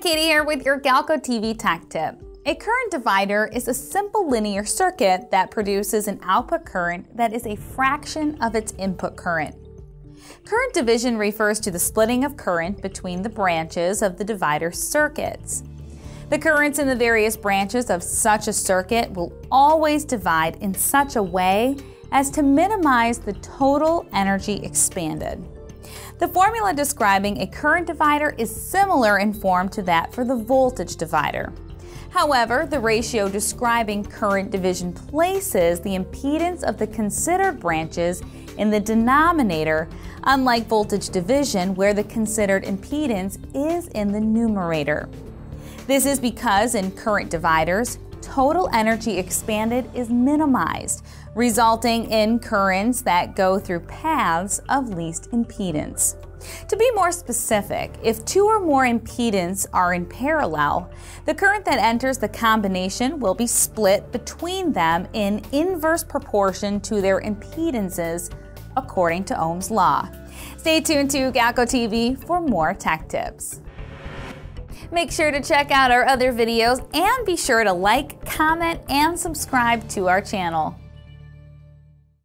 Katie here with your Galco TV Tech Tip. A current divider is a simple linear circuit that produces an output current that is a fraction of its input current. Current division refers to the splitting of current between the branches of the divider circuits. The currents in the various branches of such a circuit will always divide in such a way as to minimize the total energy expended. The formula describing a current divider is similar in form to that for the voltage divider. However, the ratio describing current division places the impedance of the considered branches in the denominator, unlike voltage division, where the considered impedance is in the numerator. This is because in current dividers, total energy expanded is minimized, resulting in currents that go through paths of least impedance. To be more specific, if two or more impedances are in parallel, the current that enters the combination will be split between them in inverse proportion to their impedances, according to Ohm's law. Stay tuned to Galco TV for more tech tips. Make sure to check out our other videos and be sure to like, comment, and subscribe to our channel.